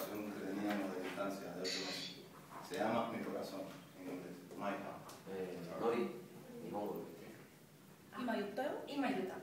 relación que teníamos de distancia de 8 meses. Se llama Mi Corazón, en inglés, My Heart. Nori, ni mongo. ¿Imayutao? Imayutao.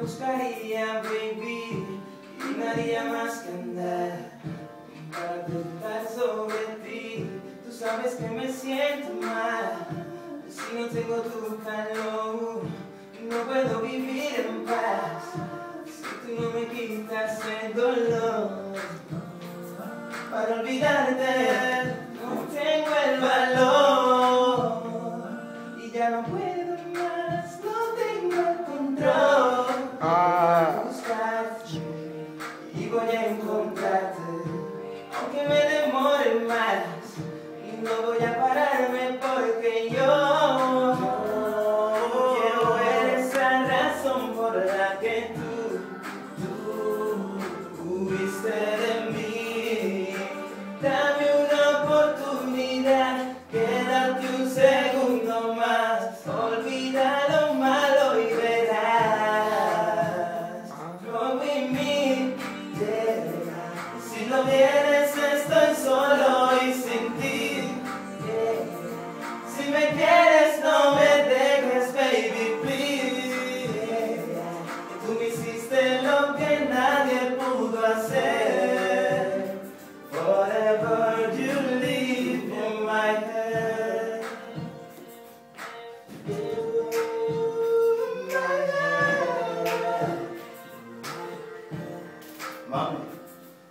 Buscaría, baby, y nadie más que andar para preguntar sobre ti. Tú sabes que me siento mal si no tengo tu calor. No puedo vivir en paz si tú no me quitas el dolor. Para olvidarte no tengo el valor y ya no puedo más, no tengo el control. No voy a pararme porque yo quiero ver esa razón por la que tú huiste de mí. Dame una oportunidad, quédate un segundo más, olvida lo malo y verás lo que me llega. Si lo vienes estoy solo y sin ti. Si me quieres no me dejes, baby, please. Tú me hiciste lo que nadie pudo hacer. Forever you live in my head. In my head. Mami,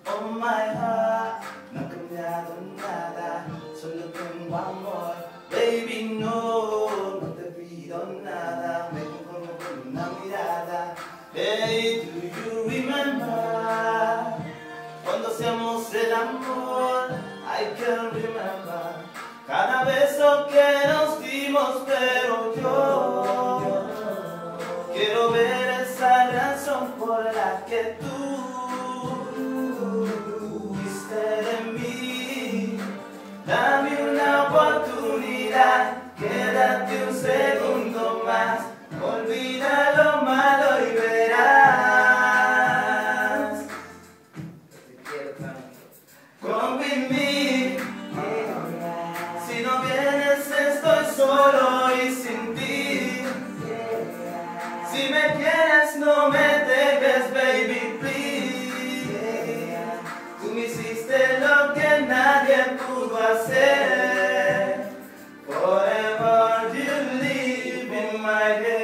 oh my heart, no ha cambiado nada, solo tengo amor. Baby, no, no te pido nada, me conformo con una mirada. Hey, do you remember? Cuando hacíamos el amor, I can remember. Cada beso que nos dimos, pero yo quiero ver esa razón por la que tú fuiste de mí. Dame una oportunidad, quédate un segundo más, olvida lo malo y verás. Come with me, si no vienes estoy solo y sin ti. Si me quieres no me dejes, baby, please. Tú me hiciste lo que nadie pudo hacer. Forever you live in my head.